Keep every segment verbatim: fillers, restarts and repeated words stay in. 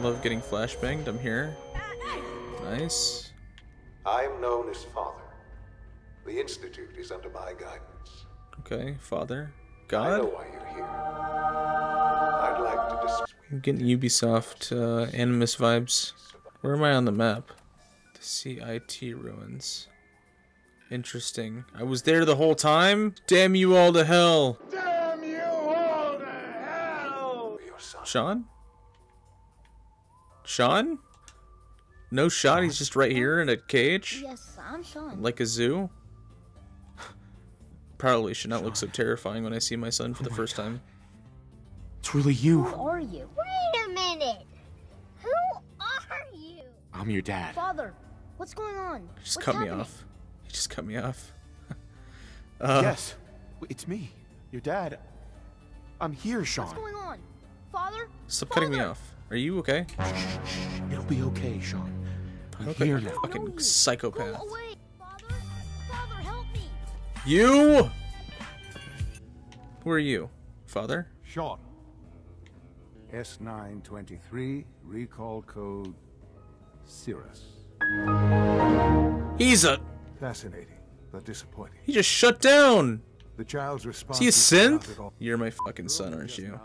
love getting flashbanged. I'm here. Nice. I am known as Father. The Institute is under my guidance. Okay, Father. God? I know why you're here. I'd like to discuss. I'm getting Ubisoft uh, Animus vibes. Where am I on the map? The C I T ruins. Interesting. I was there the whole time? Damn you all to hell! Damn you all to hell! Sean? Sean? No shot, he's just right here in a cage? Yes, I'm Sean. Like a zoo? Probably should not Sean. Look so terrifying when I see my son for oh the first God. time. It's really you. Who are you? Wait a minute! Who are you? I'm your dad. Father, what's going on? Just what's cut happening? me off. He just cut me off. uh, yes, it's me, your dad. I'm here, Sean. What's going on, Father? Stop Father. cutting me off. Are you okay? Shh, shh, shh. It'll be okay, Sean. I'm okay. here now. Fucking psychopath. Go away, Father. Father, help me. You. Who are you, Father? Sean. S nine twenty-three, recall code Cirrus. He's a. Fascinating, but disappointing. He just shut down. The child's response. Is he a synth? You're my fucking son, aren't you?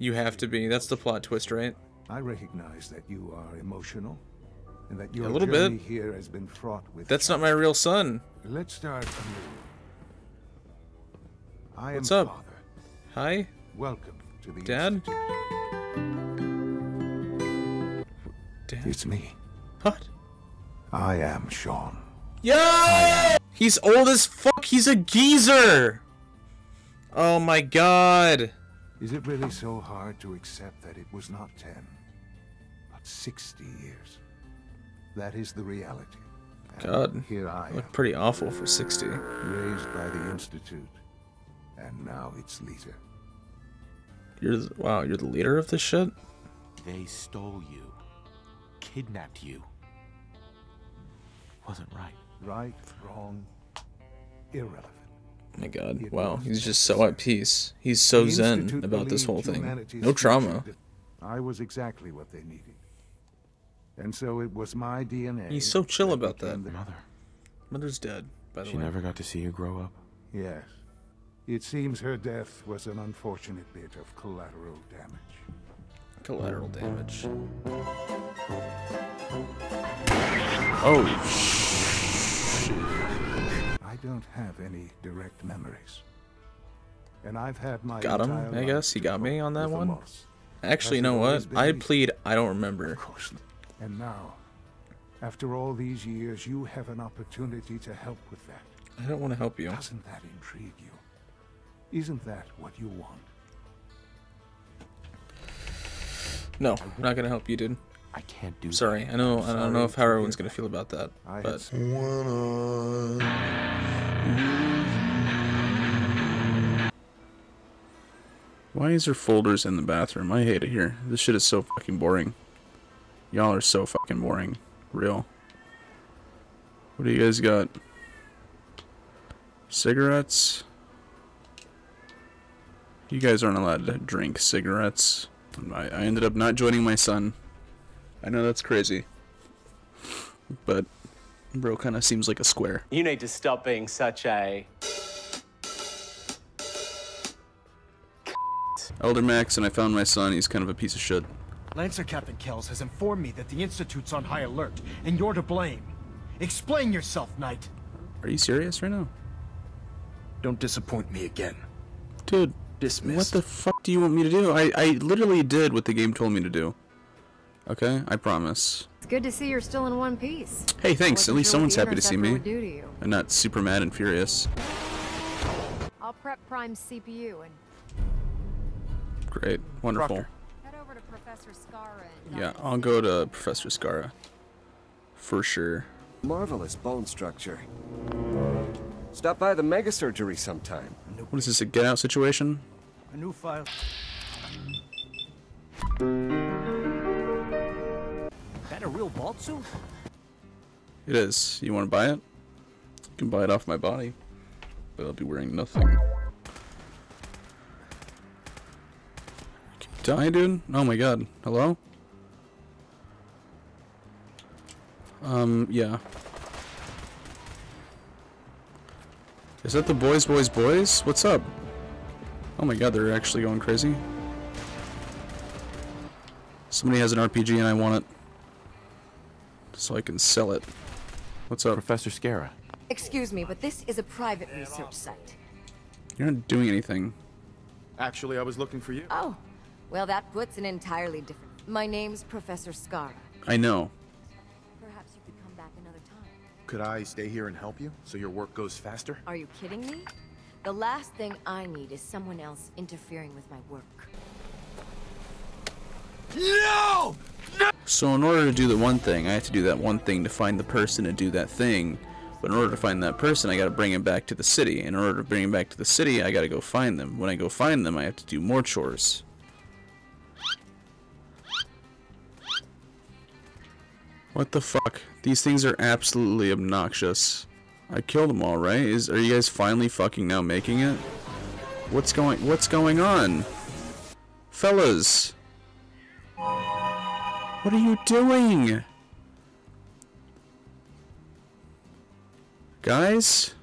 You have to be. That's the plot twist, right? I recognize that you are emotional, and that your a little journey bit. here has been fraught with. That's not my real son. Let's start. I What's am up? Father. Hi. Welcome to the Dad. Dad. It's me. What? I am Sean. Yeah! He's old as fuck. He's a geezer. Oh my God. Is it really so hard to accept that it was not ten, but sixty years? That is the reality. And God, here I am. Looked pretty awful for sixty. Raised by the Institute, and now its leader. You're the, wow. You're the leader of this shit. They stole you, kidnapped you. Wasn't right. Right, wrong, irrelevant. My God! Wow, he's just so at peace. He's so zen about this whole thing. No trauma. I was exactly what they needed, and so it was my D N A. He's so chill about that. Mother, mother's dead. By the way, she never got to see you grow up. Yes, it seems her death was an unfortunate bit of collateral damage. Collateral damage. Oh shit. I don't have any direct memories. And I've had my Got him, I guess. He got me on that one. Actually, you know what? I plead I don't remember. Of course. And now, after all these years, you have an opportunity to help with that. I don't want to help you. Doesn't that intrigue you? Isn't that what you want? No, I'm not gonna help you, dude. I can't do. Sorry, that. I know. Sorry, I don't know if how everyone's gonna feel about that, I but. Why is there folders in the bathroom? I hate it here. This shit is so fucking boring. Y'all are so fucking boring. Real. What do you guys got? Cigarettes. You guys aren't allowed to drink cigarettes. I, I ended up not joining my son. I know that's crazy, but bro kind of seems like a square. You need to stop being such a... Elder Maxson, and I found my son. He's kind of a piece of shit. Lancer Captain Kells has informed me that the Institute's on high alert, and you're to blame. Explain yourself, Knight. Are you serious right now? Don't disappoint me again. Dude, dismissed. What the fuck do you want me to do? I, I literally did what the game told me to do. Okay, I promise. It's good to see you're still in one piece. Hey, thanks. At least someone's happy to see me. I'm not super mad and furious. I'll prep Prime's C P U and... Great. Wonderful. Proctor. Head over to Professor Skara and yeah, I'll go to Professor Skara. For sure. Marvelous bone structure. Stop by the mega surgery sometime. What is this, a get out situation? A new file. A real vault suit? It is. You want to buy it? You can buy it off my body, but I'll be wearing nothing. I can die, dude? Oh my god. Hello? Um, yeah. Is that the boys, boys, boys? What's up? Oh my god, they're actually going crazy. Somebody has an R P G and I want it. So I can sell it. What's up? Professor Skara. Excuse me, but this is a private research site. You're not doing anything. Actually, I was looking for you. Oh. Well, that puts an entirely different... My name's Professor Skara. I know. Perhaps you could come back another time. Could I stay here and help you so your work goes faster? Are you kidding me? The last thing I need is someone else interfering with my work. No! No! So in order to do the one thing, I have to do that one thing to find the person to do that thing. But in order to find that person, I gotta bring him back to the city. In order to bring him back to the city, I gotta go find them. When I go find them, I have to do more chores. What the fuck? These things are absolutely obnoxious. I killed them all, right? Is, are you guys finally fucking now making it? What's going- what's going on? Fellas! What are you doing? Guys?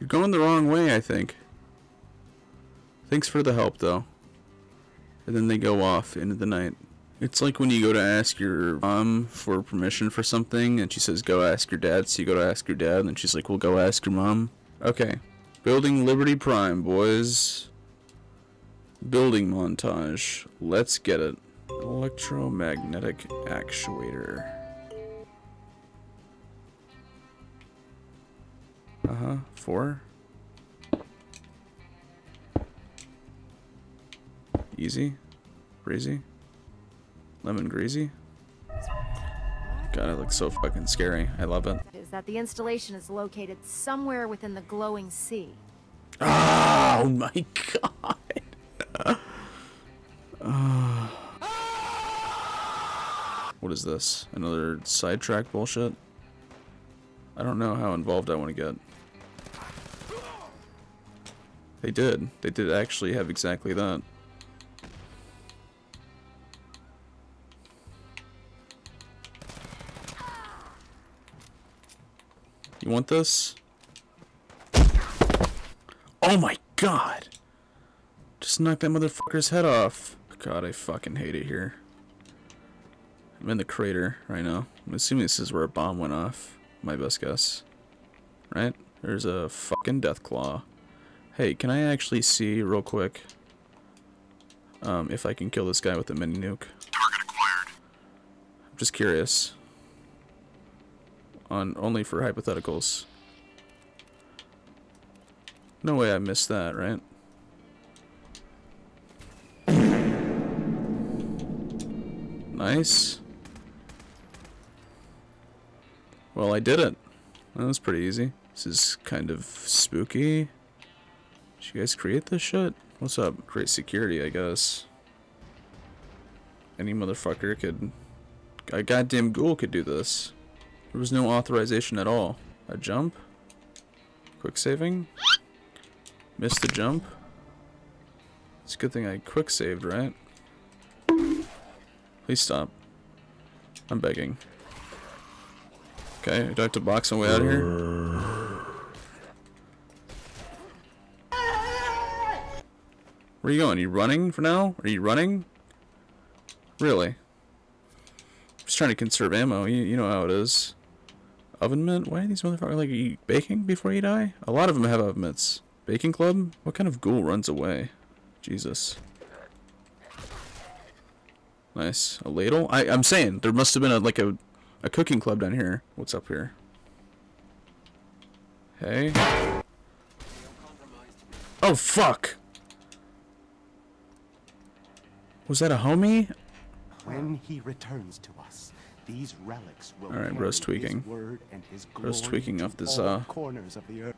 You're going the wrong way, I think. Thanks for the help, though. And then they go off into the night. It's like when you go to ask your mom for permission for something, and she says, go ask your dad, so you go to ask your dad, and she's like, well, go ask your mom. Okay. Building Liberty Prime, boys. Building montage. Let's get it. Electromagnetic actuator. Uh-huh. Four. Easy. Breezy. Lemon greasy. God, it looks so fucking scary. I love it. Is that the installation is located somewhere within the glowing sea. Oh my god. Uh, what is this? Another sidetrack bullshit? I don't know how involved I want to get. They did. They did actually have exactly that. You want this? Oh my god! Just knocked that motherfucker's head off. God, I fucking hate it here. I'm in the crater right now. I'm assuming this is where a bomb went off. My best guess. Right? There's a fucking Deathclaw. Hey, can I actually see real quick um, if I can kill this guy with a mini nuke? Target acquired. I'm just curious. On only for hypotheticals. No way I missed that, right? Nice. Well, I did it. That was pretty easy. This is kind of spooky. Did you guys create this shit? What's up? Great security, I guess. Any motherfucker could... A goddamn ghoul could do this. There was no authorization at all. A jump. Quick saving. Missed the jump. It's a good thing I quick saved, right? Please stop. I'm begging. Okay, do I have to box my way out of here? Where are you going? Are you running for now? Are you running? Really? I'm just trying to conserve ammo. You, you know how it is. Oven mitt? Why are these motherfuckers like, are you baking before you die? A lot of them have oven mitts. Baking club? What kind of ghoul runs away? Jesus. Nice. A ladle? I, I'm saying, there must have been a, like a, a cooking club down here. What's up here? Hey. Oh, fuck! Was that a homie? When he returns to us, these relics will All right, Bro's tweaking. Bro's tweaking off this uh corners of the earth.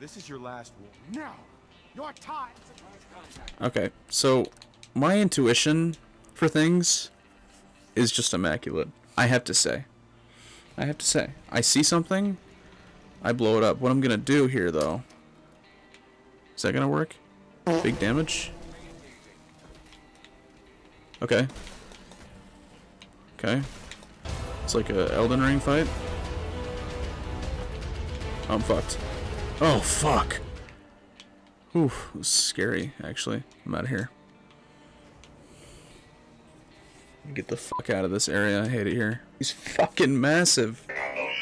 This is your last one. Now, your time. Okay. So, my intuition for things is just immaculate. I have to say. I have to say. I see something, I blow it up. What I'm going to do here though. Is that going to work? Big damage? Okay. Okay. It's like a Elden Ring fight. I'm fucked. Oh, fuck. Oof, it was scary, actually. I'm out of here. Get the fuck out of this area. I hate it here. He's fucking massive. I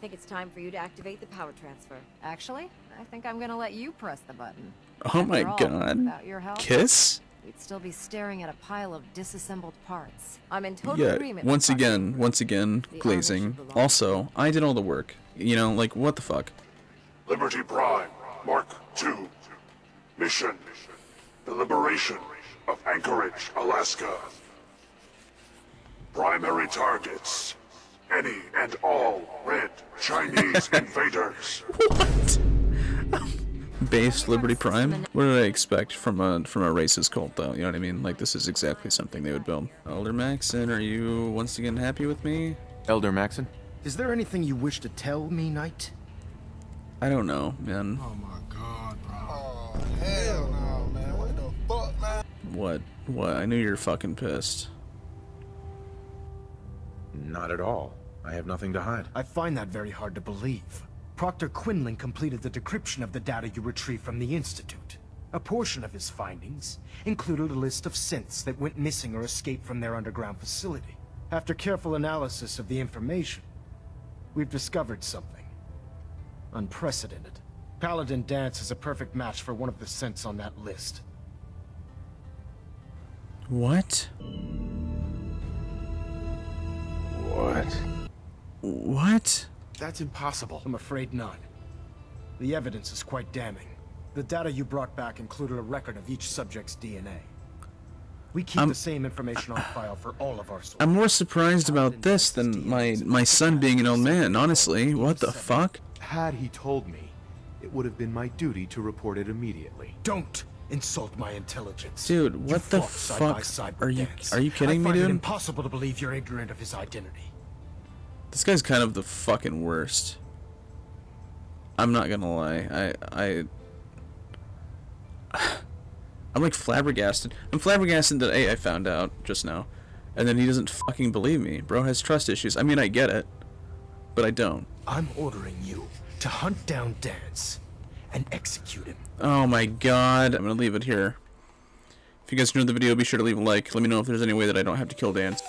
think it's time for you to activate the power transfer. Actually, I think I'm gonna let you press the button. Oh my god. Without your help, Kiss? We'd still be staring at a pile of disassembled parts. I'm in total yeah, agreement. Once again, once again, glazing. Also, I did all the work. You know, like, what the fuck? Liberty Prime, Mark two. Mission. The liberation of Anchorage, Alaska. Primary targets. Any and all red Chinese invaders. What? Base Liberty Prime? What did I expect from a from a racist cult, though? You know what I mean? Like, this is exactly something they would build. Elder Maxson, are you once again happy with me? Elder Maxson? Is there anything you wish to tell me, Knight? I don't know, man. Oh my god, bro. Oh, hell no, man. What the fuck, man? What? What? I knew you were fucking pissed. Not at all. I have nothing to hide. I find that very hard to believe. Proctor Quinlan completed the decryption of the data you retrieved from the Institute. A portion of his findings included a list of synths that went missing or escaped from their underground facility. After careful analysis of the information, we've discovered something unprecedented. Paladin Dance is a perfect match for one of the synths on that list. What? What? What? That's impossible. I'm afraid not. The evidence is quite damning. The data you brought back included a record of each subject's D N A. We keep I'm, the same information on file for all of our sources. I'm more surprised about this than my, my son being an old man, honestly. What the fuck? Had he told me, it would have been my duty to report it immediately. Don't insult my intelligence. Dude, what the fuck? Are you are you kidding me, dude? I find it impossible to believe you're ignorant of his identity. This guy's kind of the fucking worst. I'm not gonna lie. I I I'm like flabbergasted. I'm flabbergasted that A I found out just now, and then he doesn't fucking believe me. Bro has trust issues. I mean, I get it, but I don't. I'm ordering you to hunt down Dance and execute him. Oh my god. I'm gonna leave it here. If you guys enjoyed the video, be sure to leave a like. Let me know if there's any way that I don't have to kill Dance.